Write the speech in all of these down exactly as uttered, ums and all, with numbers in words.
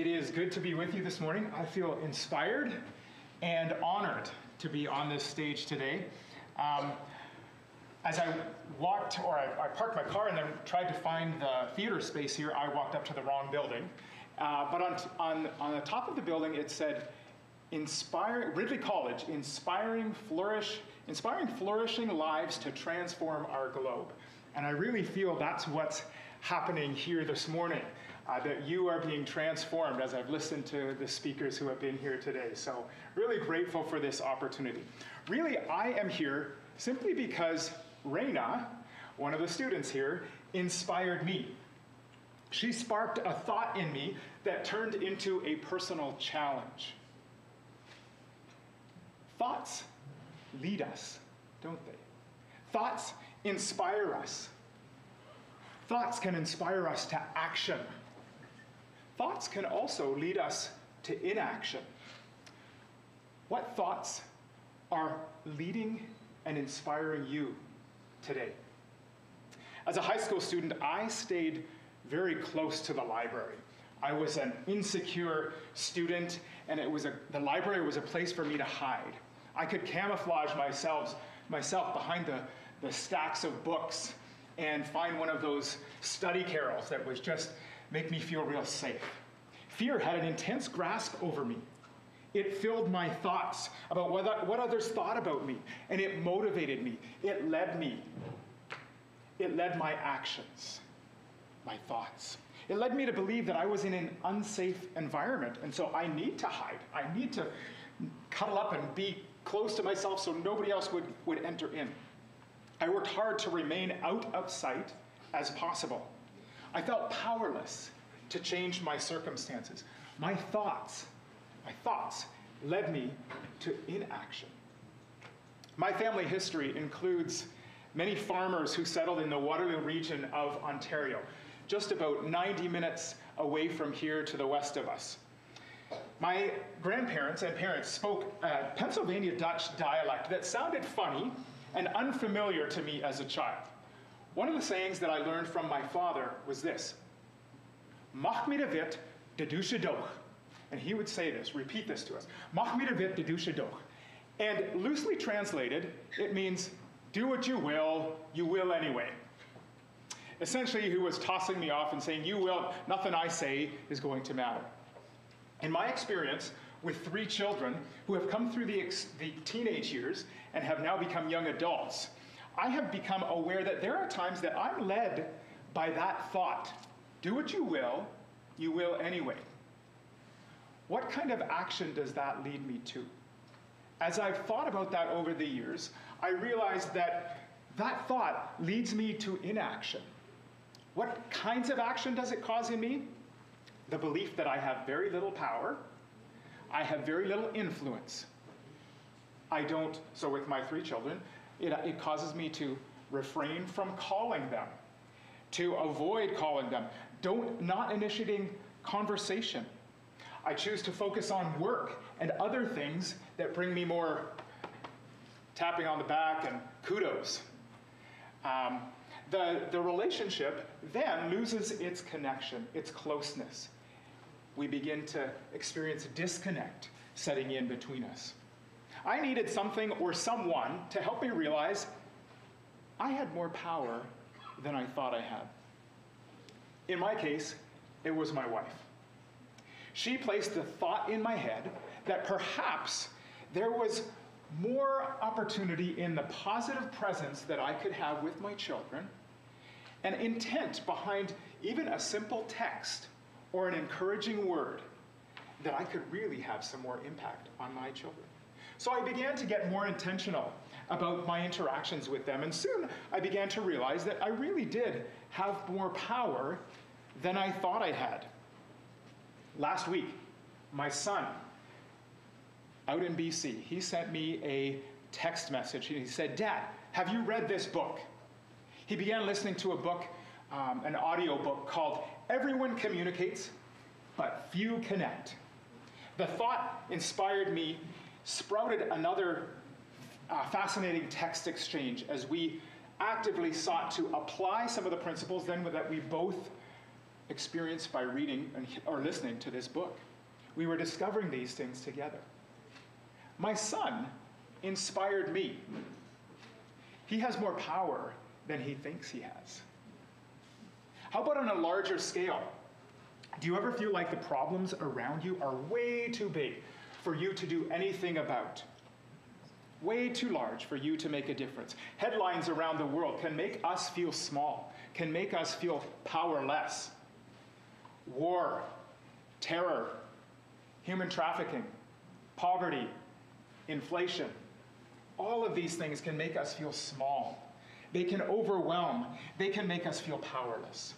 It is good to be with you this morning. I feel inspired and honored to be on this stage today. Um, as I walked, or I, I parked my car and then tried to find the theater space here, I walked up to the wrong building. Uh, but on, on, on the top of the building, it said, Inspire, Ridley College, inspiring, flourish, inspiring flourishing lives to transform our globe. And I really feel that's what's happening here this morning, uh, that you are being transformed as I've listened to the speakers who have been here today. So really grateful for this opportunity. Really, I am here simply because Reyna, one of the students here, inspired me. She sparked a thought in me that turned into a personal challenge. Thoughts lead us, don't they? Thoughts inspire us. Thoughts can inspire us to action. Thoughts can also lead us to inaction. What thoughts are leading and inspiring you today? As a high school student, I stayed very close to the library. I was an insecure student, and it was a, the library was a place for me to hide. I could camouflage myself, myself behind the, the stacks of books and find one of those study carols that would just make me feel real safe. Fear had an intense grasp over me. It filled my thoughts about what, what others thought about me, and it motivated me. It led me. It led my actions, my thoughts. It led me to believe that I was in an unsafe environment, and so I need to hide. I need to cuddle up and be close to myself so nobody else would, would enter in. I worked hard to remain out of sight as possible. I felt powerless to change my circumstances. My thoughts, my thoughts led me to inaction. My family history includes many farmers who settled in the Waterloo region of Ontario, just about ninety minutes away from here to the west of us. My grandparents and parents spoke a Pennsylvania Dutch dialect that sounded funny and unfamiliar to me as a child. One of the sayings that I learned from my father was this, Mach mit avit didusha doch. And he would say this, repeat this to us, Mach mit avit didusha doch. And loosely translated, it means, do what you will, you will anyway. Essentially, he was tossing me off and saying, you will, nothing I say is going to matter. In my experience, with three children who have come through the, ex the teenage years and have now become young adults, I have become aware that there are times that I'm led by that thought. Do what you will, you will anyway. What kind of action does that lead me to? As I've thought about that over the years, I realized that that thought leads me to inaction. What kinds of action does it cause in me? The belief that I have very little power, I have very little influence. I don't, so with my three children, it, it causes me to refrain from calling them, to avoid calling them, don't, not initiating conversation. I choose to focus on work and other things that bring me more tapping on the back and kudos. Um, the, the relationship then loses its connection, its closeness. We begin to experience disconnect setting in between us. I needed something or someone to help me realize I had more power than I thought I had. In my case, it was my wife. She placed the thought in my head that perhaps there was more opportunity in the positive presence that I could have with my children, an intent behind even a simple text or an encouraging word, that I could really have some more impact on my children. So I began to get more intentional about my interactions with them, and soon I began to realize that I really did have more power than I thought I had. Last week, my son, out in B C, he sent me a text message, and he said, Dad, have you read this book? He began listening to a book, um, an audio book called Everyone Communicates, But Few Connect. The thought inspired me, sprouted another uh, fascinating text exchange as we actively sought to apply some of the principles then that we both experienced by reading and, or listening to this book. We were discovering these things together. My son inspired me. He has more power than he thinks he has. How about on a larger scale? Do you ever feel like the problems around you are way too big for you to do anything about? Way too large for you to make a difference. Headlines around the world can make us feel small, can make us feel powerless. War, terror, human trafficking, poverty, inflation. All of these things can make us feel small. They can overwhelm. They can make us feel powerless.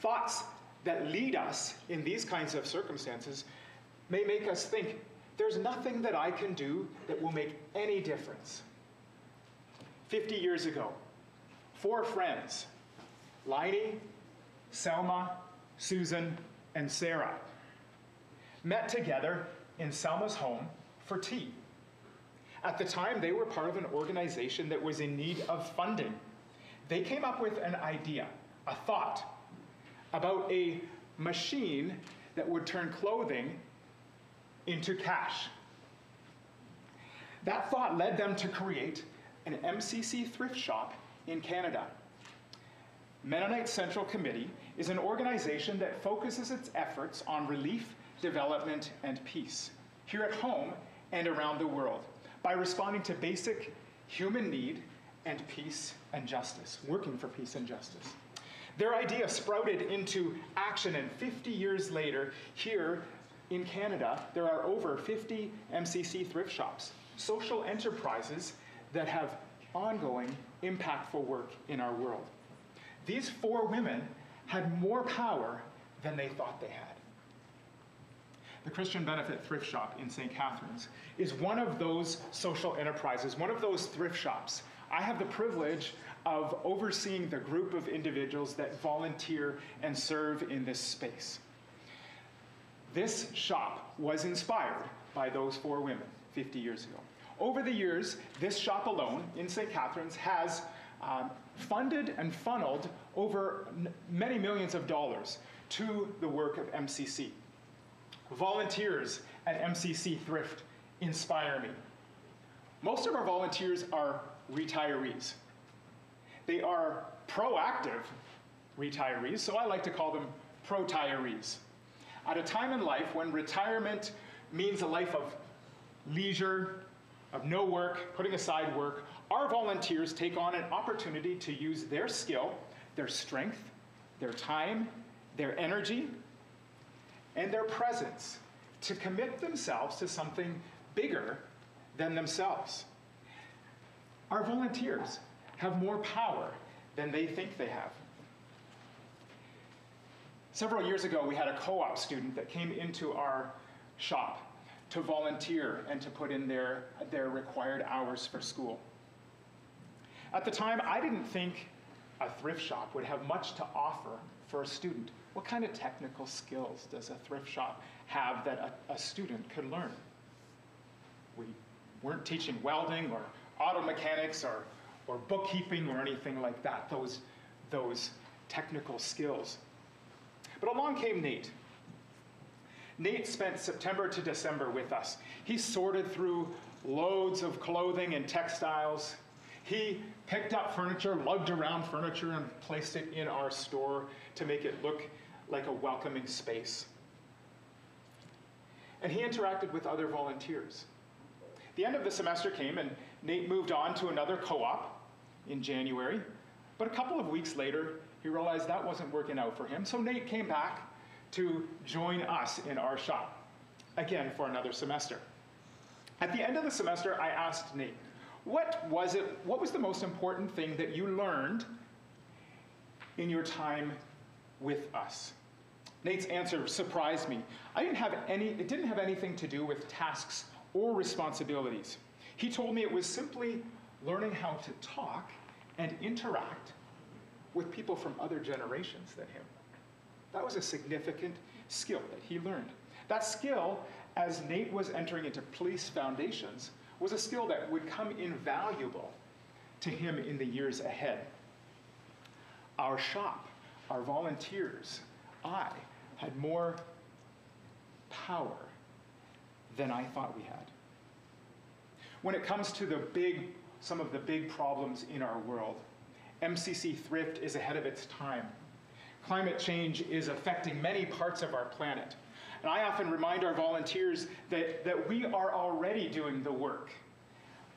Thoughts that lead us in these kinds of circumstances may make us think, there's nothing that I can do that will make any difference. Fifty years ago, four friends, Liney, Selma, Susan, and Sarah, met together in Selma's home for tea. At the time, they were part of an organization that was in need of funding. They came up with an idea, a thought, about a machine that would turn clothing into cash. That thought led them to create an M C C thrift shop in Canada. Mennonite Central Committee is an organization that focuses its efforts on relief, development, and peace, here at home and around the world, by responding to basic human need and peace and justice, working for peace and justice. Their idea sprouted into action, and fifty years later, here in Canada, there are over fifty M C C thrift shops, social enterprises that have ongoing, impactful work in our world. These four women had more power than they thought they had. The Christian Benefit Thrift Shop in Saint Catharines is one of those social enterprises, one of those thrift shops. I have the privilege of overseeing the group of individuals that volunteer and serve in this space. This shop was inspired by those four women fifty years ago. Over the years, this shop alone in Saint Catharines has um, funded and funneled over many millions of dollars to the work of M C C. Volunteers at M C C Thrift inspire me. Most of our volunteers are retirees. They are proactive retirees, so I like to call them pro-tirees. At a time in life when retirement means a life of leisure, of no work, putting aside work, our volunteers take on an opportunity to use their skill, their strength, their time, their energy, and their presence to commit themselves to something bigger than themselves. Our volunteers have more power than they think they have. Several years ago, we had a co-op student that came into our shop to volunteer and to put in their, their required hours for school. At the time, I didn't think a thrift shop would have much to offer for a student. What kind of technical skills does a thrift shop have that a, a student could learn? We weren't teaching welding or auto mechanics or, or bookkeeping or anything like that, those, those technical skills. But along came Nate. Nate spent September to December with us. He sorted through loads of clothing and textiles. He picked up furniture, lugged around furniture, and placed it in our store to make it look like a welcoming space. And he interacted with other volunteers. The end of the semester came, and Nate moved on to another co-op in January. But a couple of weeks later, he realized that wasn't working out for him, so Nate came back to join us in our shop, again for another semester. At the end of the semester, I asked Nate, What was it, what was the most important thing that you learned in your time with us? Nate's answer surprised me. I didn't have any, it didn't have anything to do with tasks or responsibilities. He told me it was simply learning how to talk and interact with people from other generations than him. That was a significant skill that he learned. That skill, as Nate was entering into police foundations, was a skill that would come invaluable to him in the years ahead. Our shop, our volunteers, I had more power than I thought we had. When it comes to the big, some of the big problems in our world, M C C Thrift is ahead of its time. Climate change is affecting many parts of our planet. And I often remind our volunteers that, that we are already doing the work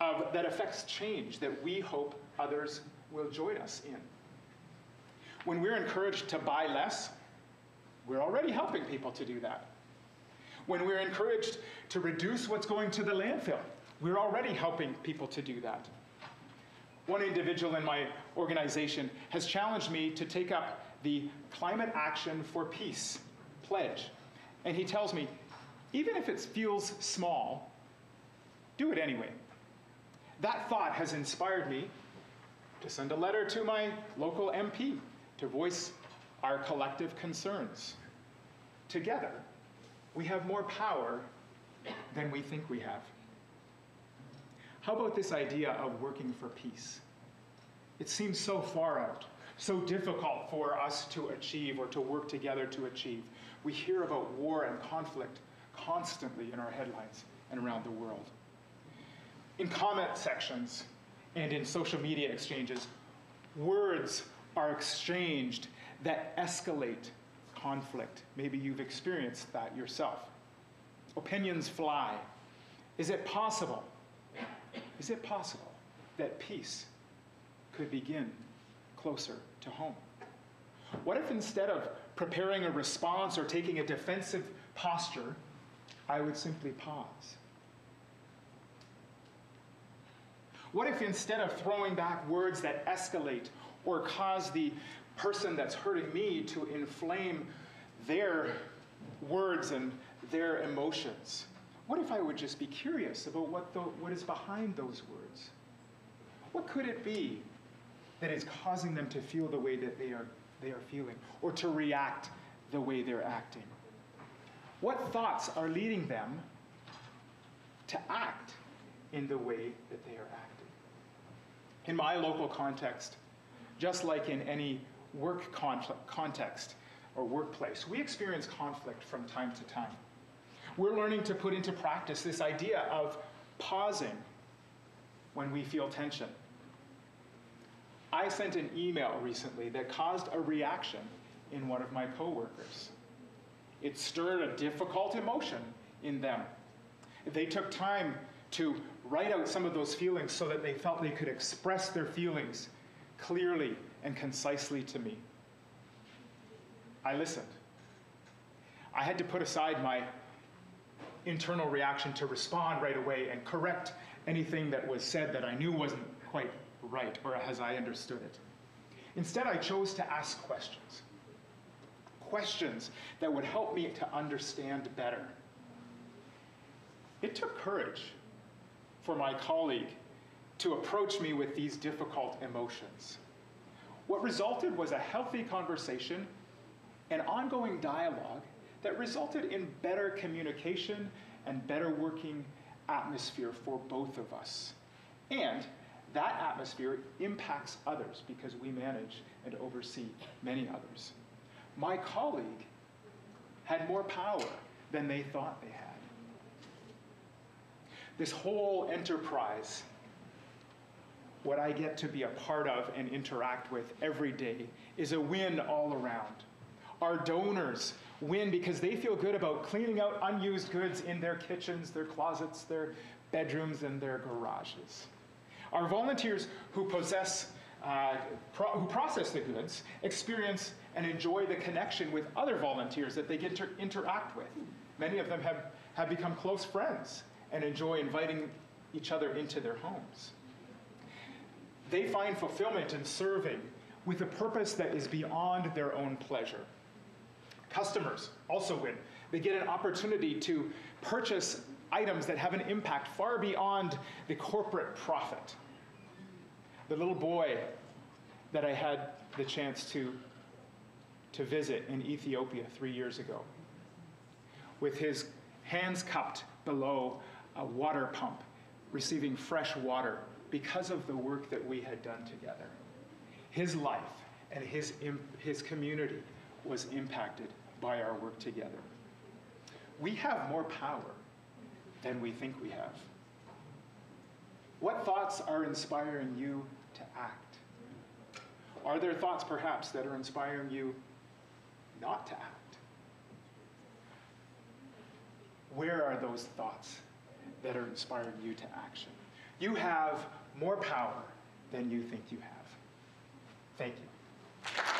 of, that affects change that we hope others will join us in. When we're encouraged to buy less, we're already helping people to do that. When we're encouraged to reduce what's going to the landfill, we're already helping people to do that. One individual in my organization has challenged me to take up the Climate Action for Peace pledge. And he tells me, even if it feels small, do it anyway. That thought has inspired me to send a letter to my local M P to voice our collective concerns. Together, we have more power than we think we have. How about this idea of working for peace? It seems so far out, so difficult for us to achieve or to work together to achieve. We hear about war and conflict constantly in our headlines and around the world. In comment sections and in social media exchanges, words are exchanged that escalate conflict. Maybe you've experienced that yourself. Opinions fly. Is it possible? Is it possible that peace could begin closer to home? What if instead of preparing a response or taking a defensive posture, I would simply pause? What if instead of throwing back words that escalate or cause the person that's hurting me to inflame their words and their emotions, what if I would just be curious about what, the, what is behind those words? What could it be that is causing them to feel the way that they are, they are feeling, or to react the way they're acting? What thoughts are leading them to act in the way that they are acting? In my local context, just like in any work conflict, context or workplace, we experience conflict from time to time. We're learning to put into practice this idea of pausing when we feel tension. I sent an email recently that caused a reaction in one of my coworkers. It stirred a difficult emotion in them. They took time to write out some of those feelings so that they felt they could express their feelings clearly and concisely to me. I listened. I had to put aside my internal reaction to respond right away and correct anything that was said that I knew wasn't quite right or as I understood it. Instead, I chose to ask questions. Questions that would help me to understand better. It took courage for my colleague to approach me with these difficult emotions. What resulted was a healthy conversation, an ongoing dialogue that resulted in better communication and better working atmosphere for both of us. And that atmosphere impacts others because we manage and oversee many others. My colleague had more power than they thought they had. This whole enterprise, what I get to be a part of and interact with every day, is a win all around. Our donors win because they feel good about cleaning out unused goods in their kitchens, their closets, their bedrooms, and their garages. Our volunteers who possess, uh, pro who process the goods experience and enjoy the connection with other volunteers that they get to interact with. Many of them have, have become close friends and enjoy inviting each other into their homes. They find fulfillment in serving with a purpose that is beyond their own pleasure. Customers also win. They get an opportunity to purchase items that have an impact far beyond the corporate profit. The little boy that I had the chance to, to visit in Ethiopia three years ago, with his hands cupped below a water pump, receiving fresh water because of the work that we had done together. His life and his, his community was impacted by our work together. We have more power than we think we have. What thoughts are inspiring you to act? Are there thoughts, perhaps, that are inspiring you not to act? Where are those thoughts that are inspiring you to action? You have more power than you think you have. Thank you.